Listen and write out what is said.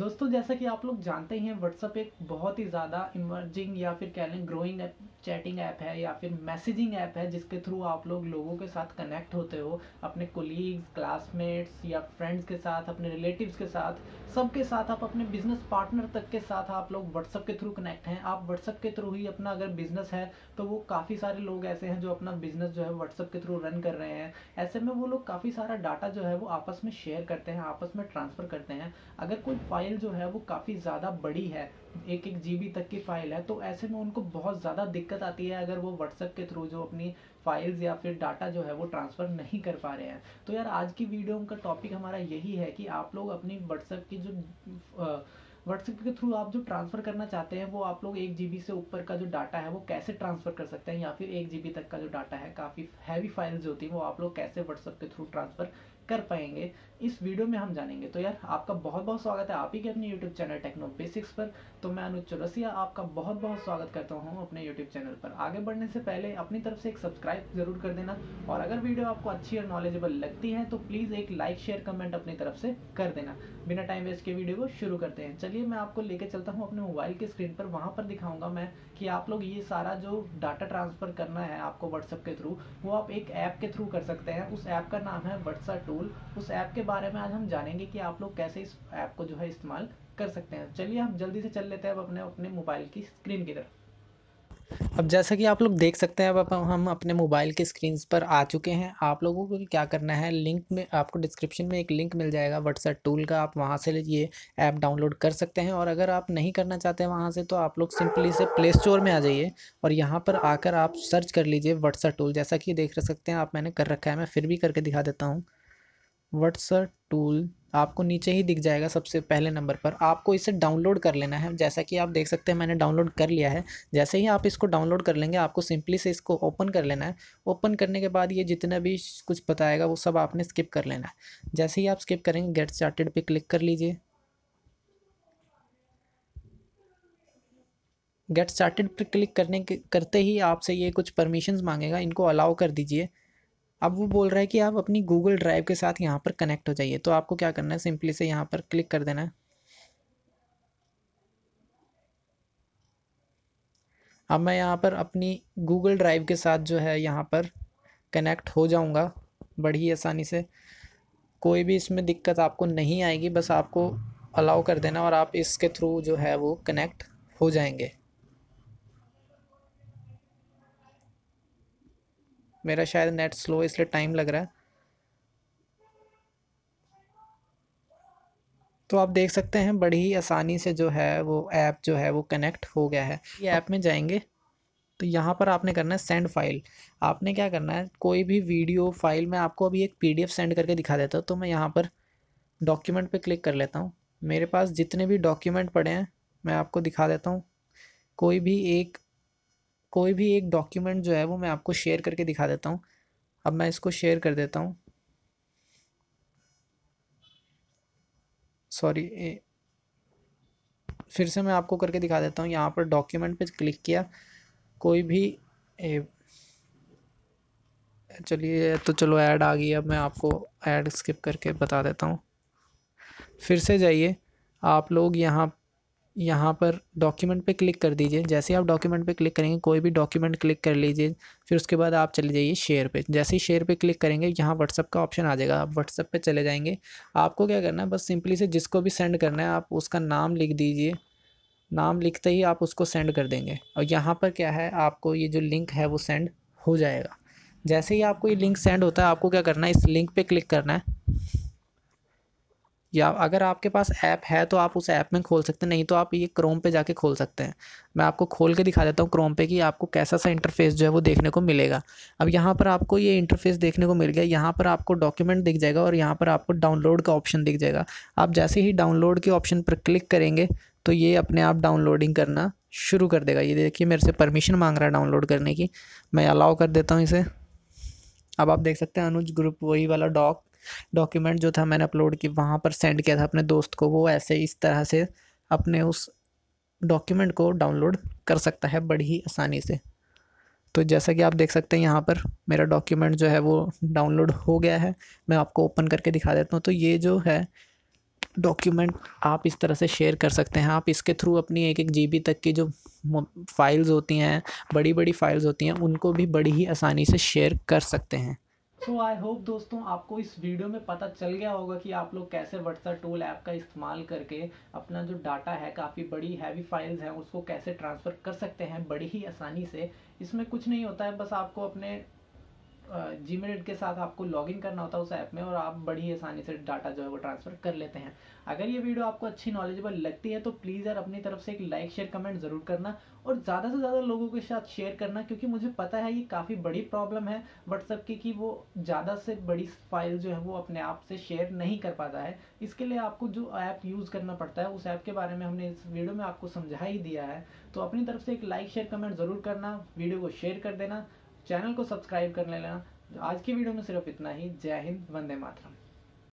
दोस्तों जैसा कि आप लोग जानते ही हैं, WhatsApp एक बहुत ही ज़्यादा इमर्जिंग या फिर कह लें ग्रोइंग चैटिंग ऐप है या फिर मैसेजिंग ऐप है, जिसके थ्रू आप लोग लोगों के साथ कनेक्ट होते हो, अपने कोलीग्स, क्लासमेट्स या फ्रेंड्स के साथ, अपने रिलेटिव्स के साथ, सबके साथ। आप अपने बिजनेस पार्टनर तक के साथ आप लोग WhatsApp के थ्रू कनेक्ट हैं। आप WhatsApp के थ्रू ही अपना अगर बिजनेस है तो वो काफ़ी सारे लोग ऐसे हैं जो अपना बिजनेस जो है WhatsApp के थ्रू रन कर रहे हैं। ऐसे में वो लोग काफ़ी सारा डाटा जो है वो आपस में शेयर करते हैं, आपस में ट्रांसफ़र करते हैं। अगर कोई फाइल जो है वो काफ़ी ज़्यादा बड़ी है, 1-1 GB तक की फ़ाइल है, तो ऐसे में उनको बहुत ज़्यादा दिक्कत आती है अगर वो WhatsApp के थ्रू जो अपनी फाइल्स या फिर डाटा जो है वो ट्रांसफ़र नहीं कर पा रहे हैं। तो यार आज की वीडियो का टॉपिक हमारा यही है कि आप लोग अपनी WhatsApp की जो WhatsApp के थ्रू आप जो ट्रांसफ़र करना चाहते हैं वो आप लोग 1 GB से ऊपर का जो डाटा है वो कैसे ट्रांसफ़र कर सकते हैं, या फिर 1 GB तक का जो डाटा है, काफ़ी हैवी फाइल्स होती है, वो आप लोग कैसे WhatsApp के थ्रू ट्रांसफ़र कर पाएंगे, इस वीडियो में हम जानेंगे। तो यार आपका बहुत बहुत स्वागत है आप ही के अपने YouTube चैनल टेक्नो बेसिक्स पर। तो मैं अनुज चौरसिया आपका बहुत बहुत स्वागत करता हूं अपने YouTube चैनल पर। आगे बढ़ने से पहले अपनी तरफ से एक सब्सक्राइब जरूर कर देना, और अगर वीडियो आपको अच्छी और नॉलेजेबल लगती है तो प्लीज़ एक लाइक, शेयर, कमेंट अपनी तरफ से कर देना। बिना टाइम वेस्ट के वीडियो को शुरू करते हैं। चलिए मैं आपको लेकर चलता हूँ अपने मोबाइल की स्क्रीन पर, वहाँ पर दिखाऊँगा मैं कि आप लोग ये सारा जो डाटा ट्रांसफ़र करना है आपको WhatsApp के थ्रू, वो आप एक ऐप के थ्रू कर सकते हैं। उस ऐप का नाम है WhatsApp टूल। उस ऐप के बारे में आज हम जानेंगे कि आप लोग कैसे इस ऐप को जो है इस्तेमाल कर सकते हैं। चलिए हम जल्दी से चल लेते हैं अब अपने मोबाइल की स्क्रीन की तरफ। अब जैसा कि आप लोग देख सकते हैं, अब हम अपने मोबाइल के स्क्रीन पर आ चुके हैं। आप लोगों को क्या करना है, लिंक में आपको डिस्क्रिप्शन में एक लिंक मिल जाएगा WhatsApp टूल का, आप वहां से ये ऐप डाउनलोड कर सकते हैं। और अगर आप नहीं करना चाहते हैं वहां से, तो आप लोग सिंपली से प्ले स्टोर में आ जाइए और यहां पर आकर आप सर्च कर लीजिए WhatsApp टूल। जैसा कि देख सकते हैं आप, मैंने कर रखा है, मैं फिर भी करके दिखा देता हूँ। WhatsApp टूल आपको नीचे ही दिख जाएगा सबसे पहले नंबर पर। आपको इसे डाउनलोड कर लेना है। जैसा कि आप देख सकते हैं मैंने डाउनलोड कर लिया है। जैसे ही आप इसको डाउनलोड कर लेंगे, आपको सिंपली से इसको ओपन कर लेना है। ओपन करने के बाद ये जितना भी कुछ बताएगा वो सब आपने स्किप कर लेना है। जैसे ही आप स्किप करेंगे, गेट स्टार्टेड पे क्लिक कर लीजिए। गेट स्टार्टेड पर क्लिक करते ही आपसे ये कुछ परमिशंस मांगेगा, इनको अलाउ कर दीजिए। अब वो बोल रहा है कि आप अपनी Google ड्राइव के साथ यहाँ पर कनेक्ट हो जाइए। तो आपको क्या करना है, सिंपली से यहाँ पर क्लिक कर देना है। अब मैं यहाँ पर अपनी Google ड्राइव के साथ जो है यहाँ पर कनेक्ट हो जाऊँगा बड़ी आसानी से। कोई भी इसमें दिक्कत आपको नहीं आएगी, बस आपको अलाउ कर देना और आप इसके थ्रू जो है वो कनेक्ट हो जाएंगे। मेरा शायद नेट स्लो है इसलिए टाइम लग रहा है। तो आप देख सकते हैं बड़ी ही आसानी से जो है वो ऐप जो है वो कनेक्ट हो गया है। ये ऐप में जाएंगे तो यहाँ पर आपने करना है सेंड फाइल। आपने क्या करना है, कोई भी वीडियो फाइल, मैं आपको अभी एक PDF सेंड करके दिखा देता हूँ। तो मैं यहाँ पर डॉक्यूमेंट पे क्लिक कर लेता हूँ। मेरे पास जितने भी डॉक्यूमेंट पड़े हैं मैं आपको दिखा देता हूँ। कोई भी एक डॉक्यूमेंट जो है वो मैं आपको शेयर करके दिखा देता हूँ। अब मैं इसको शेयर कर देता हूँ। सॉरी, फिर से मैं आपको करके दिखा देता हूँ। यहाँ पर डॉक्यूमेंट पे क्लिक किया, कोई भी चलिए, तो चलो ऐड आ गई। अब मैं आपको ऐड स्किप करके बता देता हूँ। फिर से जाइए, आप लोग यहाँ पर डॉक्यूमेंट पे क्लिक कर दीजिए। जैसे ही आप डॉक्यूमेंट पे क्लिक करेंगे, कोई भी डॉक्यूमेंट क्लिक कर लीजिए। फिर उसके बाद आप चले जाइए शेयर पे। जैसे ही शेयर पे क्लिक करेंगे, यहाँ WhatsApp का ऑप्शन आ जाएगा। आप WhatsApp पे चले जाएंगे। आपको क्या करना है, बस सिंपली से जिसको भी सेंड करना है आप उसका नाम लिख दीजिए। नाम लिखते ही आप उसको सेंड कर देंगे और यहाँ पर क्या है, आपको ये जो लिंक है वो सेंड हो जाएगा। जैसे ही आपको ये लिंक सेंड होता है, आपको क्या करना है, इस लिंक पर क्लिक करना है। या अगर आपके पास ऐप है तो आप उस ऐप में खोल सकते हैं, नहीं तो आप ये क्रोम पे जाके खोल सकते हैं। मैं आपको खोल के दिखा देता हूँ क्रोम पे कि आपको कैसा सा इंटरफेस जो है वो देखने को मिलेगा। अब यहाँ पर आपको ये इंटरफेस देखने को मिल गया। यहाँ पर आपको डॉक्यूमेंट दिख जाएगा और यहाँ पर आपको डाउनलोड का ऑप्शन दिख जाएगा। आप जैसे ही डाउनलोड के ऑप्शन पर क्लिक करेंगे तो ये अपने आप डाउनलोडिंग करना शुरू कर देगा। ये देखिए मेरे से परमिशन मांग रहा है डाउनलोड करने की, मैं अलाउ कर देता हूँ इसे। अब आप देख सकते हैं अनुज ग्रुप, वही वाला डॉक्यूमेंट जो था मैंने अपलोड की, वहाँ पर सेंड किया था अपने दोस्त को। वो ऐसे इस तरह से अपने उस डॉक्यूमेंट को डाउनलोड कर सकता है बड़ी ही आसानी से। तो जैसा कि आप देख सकते हैं, यहाँ पर मेरा डॉक्यूमेंट जो है वो डाउनलोड हो गया है। मैं आपको ओपन करके दिखा देता हूँ। तो ये जो है डॉक्यूमेंट आप इस तरह से शेयर कर सकते हैं। आप इसके थ्रू अपनी 1-1 GB तक की जो फाइल्स होती हैं, बड़ी बड़ी फाइल्स होती हैं, उनको भी बड़ी ही आसानी से शेयर कर सकते हैं। सो आई होप दोस्तों आपको इस वीडियो में पता चल गया होगा कि आप लोग कैसे WhatsApp टूल ऐप का इस्तेमाल करके अपना जो डाटा है, काफ़ी बड़ी हैवी फाइल्स हैं, उसको कैसे ट्रांसफ़र कर सकते हैं बड़ी ही आसानी से। इसमें कुछ नहीं होता है, बस आपको अपने Gmail के साथ आपको लॉगिन करना होता है उस ऐप में, और आप बड़ी आसानी से डाटा जो है वो ट्रांसफ़र कर लेते हैं। अगर ये वीडियो आपको अच्छी नॉलेजेबल लगती है तो प्लीज़ यार अपनी तरफ से एक लाइक शेयर कमेंट ज़रूर करना, और ज़्यादा से ज़्यादा लोगों के साथ शेयर करना, क्योंकि मुझे पता है ये काफ़ी बड़ी प्रॉब्लम है WhatsApp की कि वो ज़्यादा से बड़ी फाइल जो है वो अपने आप से शेयर नहीं कर पाता है। इसके लिए आपको जो ऐप यूज़ करना पड़ता है उस ऐप के बारे में हमने इस वीडियो में आपको समझा ही दिया है। तो अपनी तरफ से एक लाइक शेयर कमेंट ज़रूर करना, वीडियो को शेयर कर देना, चैनल को सब्सक्राइब कर लेना। आज की वीडियो में सिर्फ इतना ही। जय हिंद, वंदे मातरम।